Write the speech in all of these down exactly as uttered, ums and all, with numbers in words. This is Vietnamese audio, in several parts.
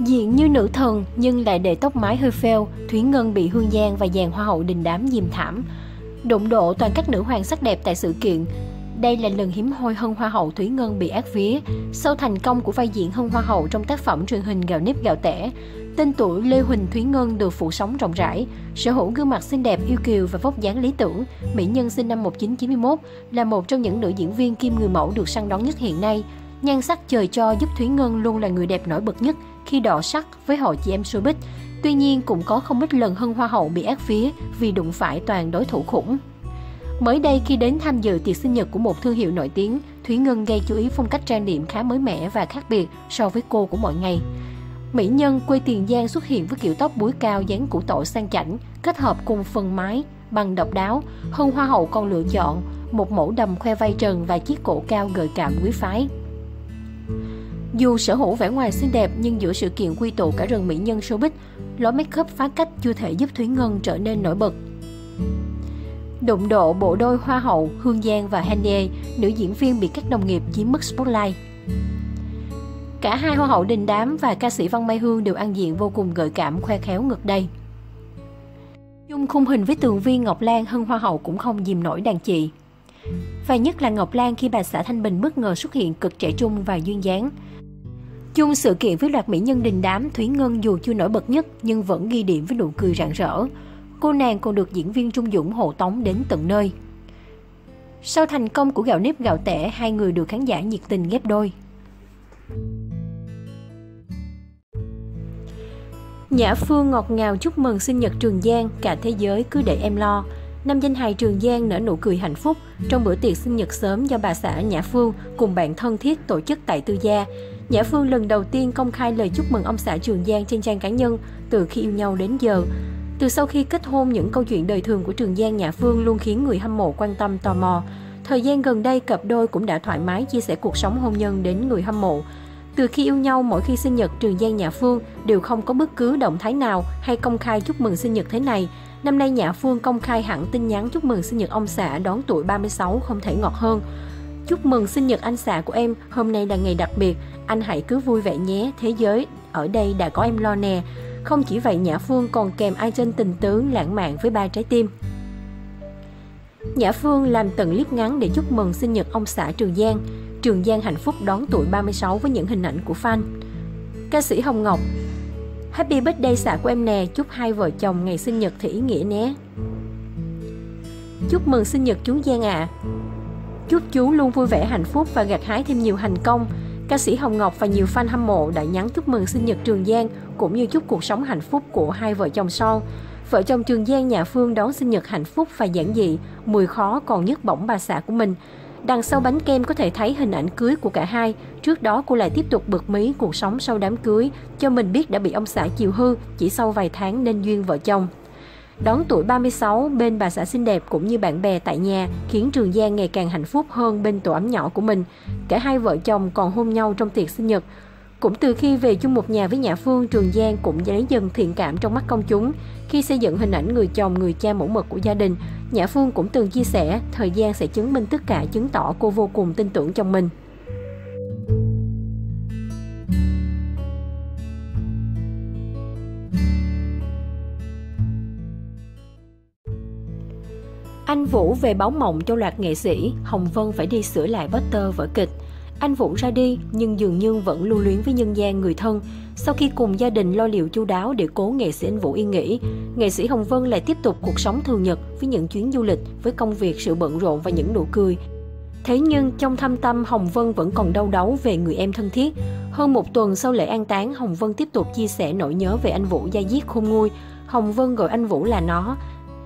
Diện như nữ thần nhưng lại để tóc mái hơi phêu, Thủy Ngân bị Hương Giang và dàn hoa hậu đình đám dìm thảm. Đụng độ toàn các nữ hoàng sắc đẹp tại sự kiện. Đây là lần hiếm hoi Hân Hoa hậu Thủy Ngân bị ác vía. Sau thành công của vai diễn Hân Hoa hậu trong tác phẩm truyền hình Gạo nếp gạo tẻ, tên tuổi Lê Huỳnh Thủy Ngân được phủ sóng rộng rãi. Sở hữu gương mặt xinh đẹp, yêu kiều và vóc dáng lý tưởng, mỹ nhân sinh năm một nghìn chín trăm chín mươi mốt là một trong những nữ diễn viên kim người mẫu được săn đón nhất hiện nay. Nhan sắc trời cho giúp Thúy Ngân luôn là người đẹp nổi bật nhất khi đọ sắc với hội chị em showbiz. Tuy nhiên, cũng có không ít lần Hân Hoa hậu bị ác vía vì đụng phải toàn đối thủ khủng. Mới đây, khi đến tham dự tiệc sinh nhật của một thương hiệu nổi tiếng, Thúy Ngân gây chú ý phong cách trang điểm khá mới mẻ và khác biệt so với cô của mọi ngày. Mỹ nhân quê Tiền Giang xuất hiện với kiểu tóc búi cao, dáng củ tổ sang chảnh, kết hợp cùng phần mái bằng độc đáo. Hân Hoa hậu còn lựa chọn một mẫu đầm khoe vai trần và chiếc cổ cao gợi cảm quý phái. Dù sở hữu vẻ ngoài xinh đẹp nhưng giữa sự kiện quy tụ cả rừng mỹ nhân showbiz, lối make up phá cách chưa thể giúp Thúy Ngân trở nên nổi bật. Đụng độ bộ đôi hoa hậu Hương Giang và Hennie, nữ diễn viên bị các đồng nghiệp chiếm mất spotlight. Cả hai hoa hậu đình đám và ca sĩ Văn Mai Hương đều ăn diện vô cùng gợi cảm, khoe khéo ngược đây. Chung khung hình với tường vi Ngọc Lan, Hân Hoa hậu cũng không dìm nổi đàn chị. Và nhất là Ngọc Lan khi bà xã Thanh Bình bất ngờ xuất hiện cực trẻ trung và duyên dáng. Chung sự kiện với loạt mỹ nhân đình đám, Thúy Ngân dù chưa nổi bật nhất nhưng vẫn ghi điểm với nụ cười rạng rỡ. Cô nàng còn được diễn viên Trung Dũng hộ tống đến tận nơi. Sau thành công của Gạo nếp gạo tẻ, hai người được khán giả nhiệt tình ghép đôi. Nhã Phương ngọt ngào chúc mừng sinh nhật Trường Giang, cả thế giới cứ để em lo. Nam danh hài Trường Giang nở nụ cười hạnh phúc trong bữa tiệc sinh nhật sớm do bà xã Nhã Phương cùng bạn thân thiết tổ chức tại Tư Gia. Nhã Phương lần đầu tiên công khai lời chúc mừng ông xã Trường Giang trên trang cá nhân từ khi yêu nhau đến giờ. Từ sau khi kết hôn, những câu chuyện đời thường của Trường Giang, Nhã Phương luôn khiến người hâm mộ quan tâm, tò mò. Thời gian gần đây, cặp đôi cũng đã thoải mái chia sẻ cuộc sống hôn nhân đến người hâm mộ. Từ khi yêu nhau, mỗi khi sinh nhật, Trường Giang, Nhã Phương đều không có bất cứ động thái nào hay công khai chúc mừng sinh nhật thế này. Năm nay, Nhã Phương công khai hẳn tin nhắn chúc mừng sinh nhật ông xã đón tuổi ba mươi sáu không thể ngọt hơn. Chúc mừng sinh nhật anh xã của em, hôm nay là ngày đặc biệt. Anh hãy cứ vui vẻ nhé, thế giới ở đây đã có em lo nè. Không chỉ vậy, Nhã Phương còn kèm icon tình tướng lãng mạn với ba trái tim. Nhã Phương làm tận clip ngắn để chúc mừng sinh nhật ông xã Trường Giang. Trường Giang hạnh phúc đón tuổi ba mươi sáu với những hình ảnh của fan. Ca sĩ Hồng Ngọc: Happy birthday xã của em nè, chúc hai vợ chồng ngày sinh nhật thì ý nghĩa nhé. Chúc mừng sinh nhật chú Giang ạ. À. Chúc chú luôn vui vẻ, hạnh phúc và gặt hái thêm nhiều thành công. Ca sĩ Hồng Ngọc và nhiều fan hâm mộ đã nhắn chúc mừng sinh nhật Trường Giang cũng như chúc cuộc sống hạnh phúc của hai vợ chồng son. Vợ chồng Trường Giang, Nhã Phương đón sinh nhật hạnh phúc và giản dị, mùi khó còn nhức bỏng bà xã của mình. Đằng sau bánh kem có thể thấy hình ảnh cưới của cả hai. Trước đó cô lại tiếp tục bật mí cuộc sống sau đám cưới, cho mình biết đã bị ông xã chiều hư chỉ sau vài tháng nên duyên vợ chồng. Đón tuổi ba mươi sáu bên bà xã xinh đẹp cũng như bạn bè tại nhà khiến Trường Giang ngày càng hạnh phúc hơn bên tổ ấm nhỏ của mình. Cả hai vợ chồng còn hôn nhau trong tiệc sinh nhật. Cũng từ khi về chung một nhà với Nhã Phương, Trường Giang cũng lấy dần thiện cảm trong mắt công chúng. Khi xây dựng hình ảnh người chồng, người cha mẫu mực của gia đình, Nhã Phương cũng từng chia sẻ, thời gian sẽ chứng minh tất cả, chứng tỏ cô vô cùng tin tưởng chồng mình. Anh Vũ về báo mộng cho loạt nghệ sĩ, Hồng Vân phải đi sửa lại poster vở kịch. Anh Vũ ra đi nhưng dường như vẫn lưu luyến với nhân gian người thân. Sau khi cùng gia đình lo liệu chu đáo để cố nghệ sĩ Anh Vũ yên nghỉ, nghệ sĩ Hồng Vân lại tiếp tục cuộc sống thường nhật với những chuyến du lịch, với công việc, sự bận rộn và những nụ cười. Thế nhưng trong thâm tâm, Hồng Vân vẫn còn đau đáu về người em thân thiết. Hơn một tuần sau lễ an táng, Hồng Vân tiếp tục chia sẻ nỗi nhớ về anh Vũ da diết khôn nguôi. Hồng Vân gọi anh Vũ là nó,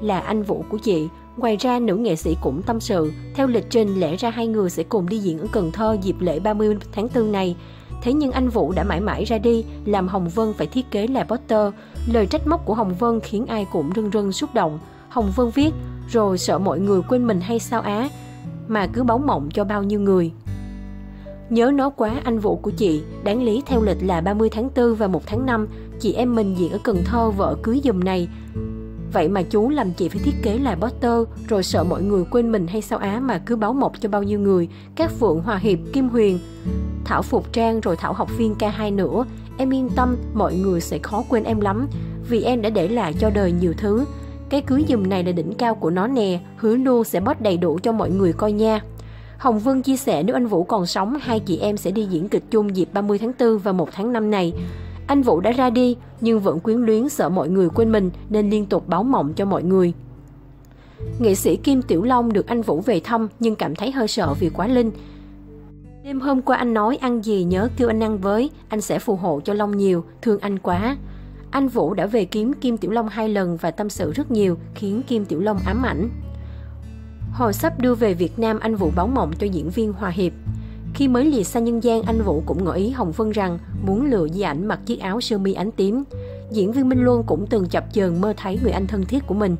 là anh Vũ của chị. Ngoài ra, nữ nghệ sĩ cũng tâm sự, theo lịch trình lẽ ra hai người sẽ cùng đi diễn ở Cần Thơ dịp lễ ba mươi tháng tư này. Thế nhưng anh Vũ đã mãi mãi ra đi, làm Hồng Vân phải thiết kế lại poster. Lời trách móc của Hồng Vân khiến ai cũng rưng rưng xúc động. Hồng Vân viết, rồi sợ mọi người quên mình hay sao á, mà cứ báo mộng cho bao nhiêu người. Nhớ nó quá anh Vũ của chị, đáng lý theo lịch là ba mươi tháng tư và một tháng năm, chị em mình diễn ở Cần Thơ vợ cưới giùm này. Vậy mà chú làm chị phải thiết kế lại poster, rồi sợ mọi người quên mình hay sao á, mà cứ báo mộng cho bao nhiêu người. Các Phượng, Hòa Hiệp, Kim Huyền, Thảo Phục Trang, rồi Thảo học viên ca hai nữa. Em yên tâm, mọi người sẽ khó quên em lắm, vì em đã để lại cho đời nhiều thứ. Cái cưới giùm này là đỉnh cao của nó nè, hứa luôn sẽ bót đầy đủ cho mọi người coi nha. Hồng Vân chia sẻ nếu anh Vũ còn sống, hai chị em sẽ đi diễn kịch chung dịp ba mươi tháng tư và một tháng năm này. Anh Vũ đã ra đi, nhưng vẫn quyến luyến sợ mọi người quên mình nên liên tục báo mộng cho mọi người. Nghệ sĩ Kim Tiểu Long được anh Vũ về thăm nhưng cảm thấy hơi sợ vì quá linh. Đêm hôm qua anh nói ăn gì nhớ kêu anh ăn với, anh sẽ phù hộ cho Long nhiều, thương anh quá. Anh Vũ đã về kiếm Kim Tiểu Long hai lần và tâm sự rất nhiều, khiến Kim Tiểu Long ám ảnh. Hồi sắp đưa về Việt Nam, anh Vũ báo mộng cho diễn viên Hòa Hiệp. Khi mới lìa xa nhân gian, anh Vũ cũng ngỏ ý Hồng Vân rằng muốn lựa Di Ảnh mặc chiếc áo sơ mi ánh tím. Diễn viên Minh Luân cũng từng chập chờn mơ thấy người anh thân thiết của mình.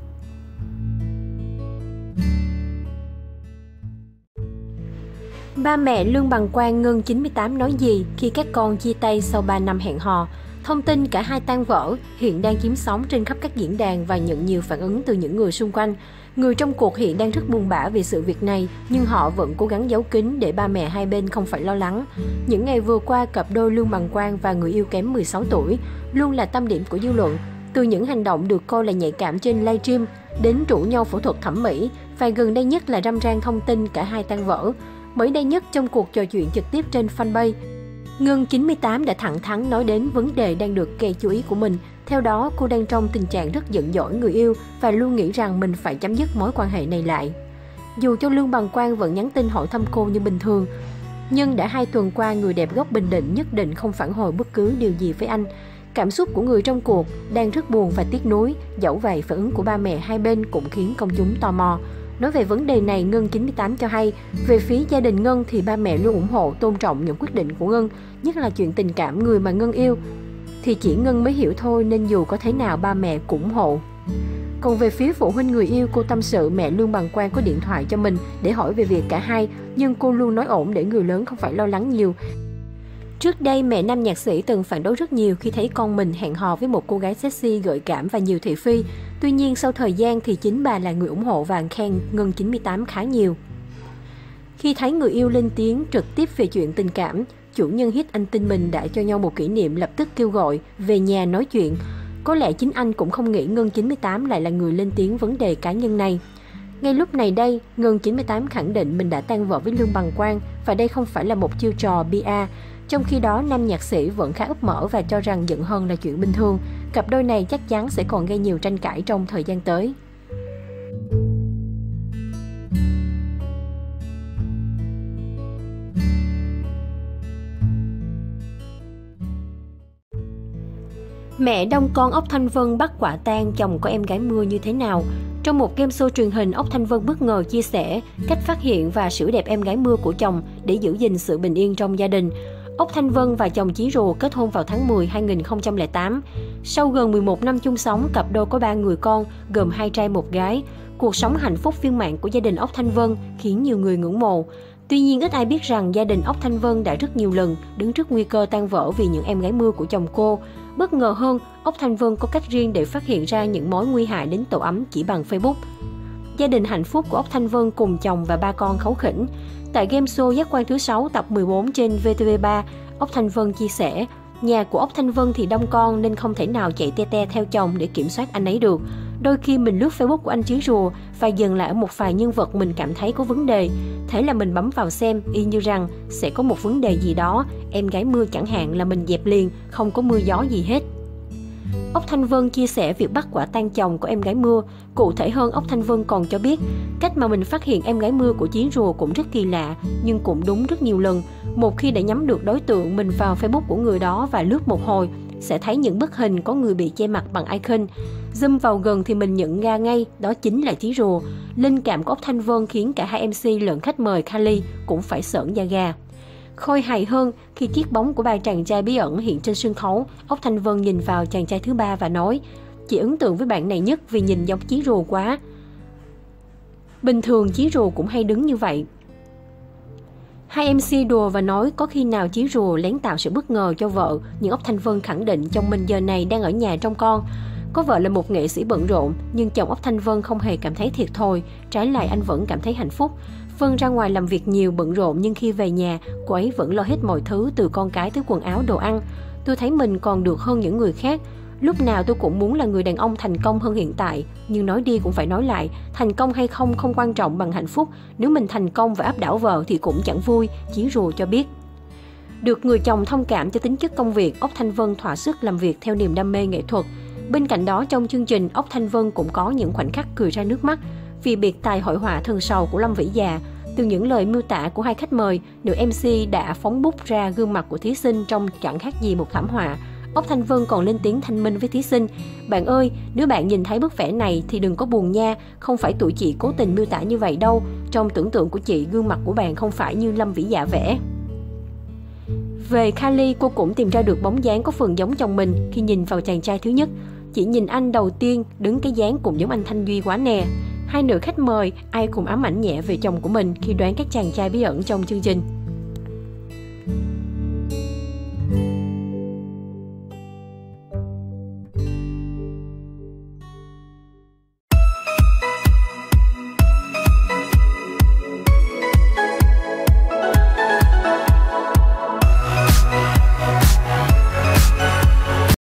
Ba mẹ Lương Bằng Quang, Ngân chín mươi tám nói gì khi các con chia tay sau ba năm hẹn hò? Thông tin cả hai tan vỡ hiện đang chiếm sóng trên khắp các diễn đàn và nhận nhiều phản ứng từ những người xung quanh. Người trong cuộc hiện đang rất buồn bã về sự việc này, nhưng họ vẫn cố gắng giấu kín để ba mẹ hai bên không phải lo lắng. Những ngày vừa qua, cặp đôi Lương Bằng Quang và người yêu kém mười sáu tuổi luôn là tâm điểm của dư luận. Từ những hành động được coi là nhạy cảm trên livestream đến rủ nhau phẫu thuật thẩm mỹ, và gần đây nhất là râm ran thông tin cả hai tan vỡ. Mới đây nhất, trong cuộc trò chuyện trực tiếp trên fanpage, Ngân chín mươi tám đã thẳng thắn nói đến vấn đề đang được gây chú ý của mình. Theo đó, cô đang trong tình trạng rất giận dỗi người yêu và luôn nghĩ rằng mình phải chấm dứt mối quan hệ này lại. Dù cho Lương Bằng Quang vẫn nhắn tin hỏi thăm cô như bình thường, nhưng đã hai tuần qua, người đẹp gốc Bình Định nhất định không phản hồi bất cứ điều gì với anh. Cảm xúc của người trong cuộc đang rất buồn và tiếc nuối, dẫu vậy phản ứng của ba mẹ hai bên cũng khiến công chúng tò mò. Nói về vấn đề này, Ngân chín mươi tám cho hay, về phía gia đình Ngân thì ba mẹ luôn ủng hộ, tôn trọng những quyết định của Ngân, nhất là chuyện tình cảm người mà Ngân yêu thì chỉ Ngân mới hiểu thôi, nên dù có thế nào ba mẹ cũng ủng hộ. Còn về phía phụ huynh người yêu, cô tâm sự mẹ Lương Bằng Quang có điện thoại cho mình để hỏi về việc cả hai, nhưng cô luôn nói ổn để người lớn không phải lo lắng nhiều. Trước đây, mẹ nam nhạc sĩ từng phản đối rất nhiều khi thấy con mình hẹn hò với một cô gái sexy, gợi cảm và nhiều thị phi. Tuy nhiên, sau thời gian thì chính bà là người ủng hộ và khen Ngân chín mươi tám khá nhiều. Khi thấy người yêu lên tiếng trực tiếp về chuyện tình cảm, chủ nhân hit anh tin mình đã cho nhau một kỷ niệm, lập tức kêu gọi về nhà nói chuyện. Có lẽ chính anh cũng không nghĩ Ngân chín mươi tám lại là người lên tiếng vấn đề cá nhân này. Ngay lúc này đây, Ngân chín mươi tám khẳng định mình đã tan vỡ với Lương Bằng Quang và đây không phải là một chiêu trò pê e rờ. Trong khi đó, nam nhạc sĩ vẫn khá úp mở và cho rằng giận hờn là chuyện bình thường. Cặp đôi này chắc chắn sẽ còn gây nhiều tranh cãi trong thời gian tới. Mẹ đông con Ốc Thanh Vân bắt quả tang chồng có em gái mưa như thế nào? Trong một game show truyền hình, Ốc Thanh Vân bất ngờ chia sẻ cách phát hiện và sửa đẹp em gái mưa của chồng để giữ gìn sự bình yên trong gia đình. Ốc Thanh Vân và chồng Chí Rồ kết hôn vào tháng mười hai nghìn không trăm lẻ tám. Sau gần mười một năm chung sống, cặp đôi có ba người con, gồm hai trai một gái. Cuộc sống hạnh phúc viên mãn của gia đình Ốc Thanh Vân khiến nhiều người ngưỡng mộ. Tuy nhiên, ít ai biết rằng gia đình Ốc Thanh Vân đã rất nhiều lần đứng trước nguy cơ tan vỡ vì những em gái mưa của chồng cô. Bất ngờ hơn, Ốc Thanh Vân có cách riêng để phát hiện ra những mối nguy hại đến tổ ấm chỉ bằng Facebook. Gia đình hạnh phúc của Ốc Thanh Vân cùng chồng và ba con kháu khỉnh. Tại game show Giác quan thứ sáu tập mười bốn trên vê tê vê ba, Ốc Thanh Vân chia sẻ, nhà của Ốc Thanh Vân thì đông con nên không thể nào chạy te te theo chồng để kiểm soát anh ấy được. Đôi khi mình lướt Facebook của anh Chí Rùa và dừng lại ở một vài nhân vật mình cảm thấy có vấn đề. Thế là mình bấm vào xem, y như rằng sẽ có một vấn đề gì đó, em gái mưa chẳng hạn là mình dẹp liền, không có mưa gió gì hết. Ốc Thanh Vân chia sẻ việc bắt quả tang chồng của em gái mưa. Cụ thể hơn, Ốc Thanh Vân còn cho biết, cách mà mình phát hiện em gái mưa của Chí Rùa cũng rất kỳ lạ, nhưng cũng đúng rất nhiều lần. Một khi đã nhắm được đối tượng, mình vào Facebook của người đó và lướt một hồi, sẽ thấy những bức hình có người bị che mặt bằng icon. Zoom vào gần thì mình nhận ra ngay, đó chính là Chí Rùa. Linh cảm của Ốc Thanh Vân khiến cả hai em xê lẫn khách mời Kali cũng phải sởn da gà. Khôi hài hơn, khi chiếc bóng của ba chàng trai bí ẩn hiện trên sân khấu, Ốc Thanh Vân nhìn vào chàng trai thứ ba và nói, chị ấn tượng với bạn này nhất vì nhìn giống Chí Rùa quá. Bình thường Chí Rùa cũng hay đứng như vậy. Hai em xê đùa và nói có khi nào Chí Rùa lén tạo sự bất ngờ cho vợ, nhưng Ốc Thanh Vân khẳng định chồng mình giờ này đang ở nhà trông con. Có vợ là một nghệ sĩ bận rộn, nhưng chồng Ốc Thanh Vân không hề cảm thấy thiệt thòi, trái lại anh vẫn cảm thấy hạnh phúc. Vân ra ngoài làm việc nhiều, bận rộn, nhưng khi về nhà, cô ấy vẫn lo hết mọi thứ từ con cái tới quần áo, đồ ăn. Tôi thấy mình còn được hơn những người khác. Lúc nào tôi cũng muốn là người đàn ông thành công hơn hiện tại. Nhưng nói đi cũng phải nói lại, thành công hay không không quan trọng bằng hạnh phúc. Nếu mình thành công và áp đảo vợ thì cũng chẳng vui, Chí Rồ cho biết. Được người chồng thông cảm cho tính chất công việc, Ốc Thanh Vân thỏa sức làm việc theo niềm đam mê nghệ thuật. Bên cạnh đó, trong chương trình, Ốc Thanh Vân cũng có những khoảnh khắc cười ra nước mắt vì biệt tài hội họa Thần Sầu của Lâm Vĩ Dạ. Từ những lời miêu tả của hai khách mời, nữ em xê đã phóng bút ra gương mặt của thí sinh trông chẳng khác gì một thảm họa. Ốc Thanh Vân còn lên tiếng thanh minh với thí sinh: "Bạn ơi, nếu bạn nhìn thấy bức vẽ này thì đừng có buồn nha, không phải tụi chị cố tình miêu tả như vậy đâu. Trong tưởng tượng của chị, gương mặt của bạn không phải như Lâm Vĩ Dạ vẽ." Về Kali, cô cũng tìm ra được bóng dáng có phần giống chồng mình khi nhìn vào chàng trai thứ nhất. Chỉ nhìn anh đầu tiên, đứng cái dáng cũng giống anh Thanh Duy quá nè. Hai nữ khách mời, ai cũng ám ảnh nhẹ về chồng của mình khi đoán các chàng trai bí ẩn trong chương trình.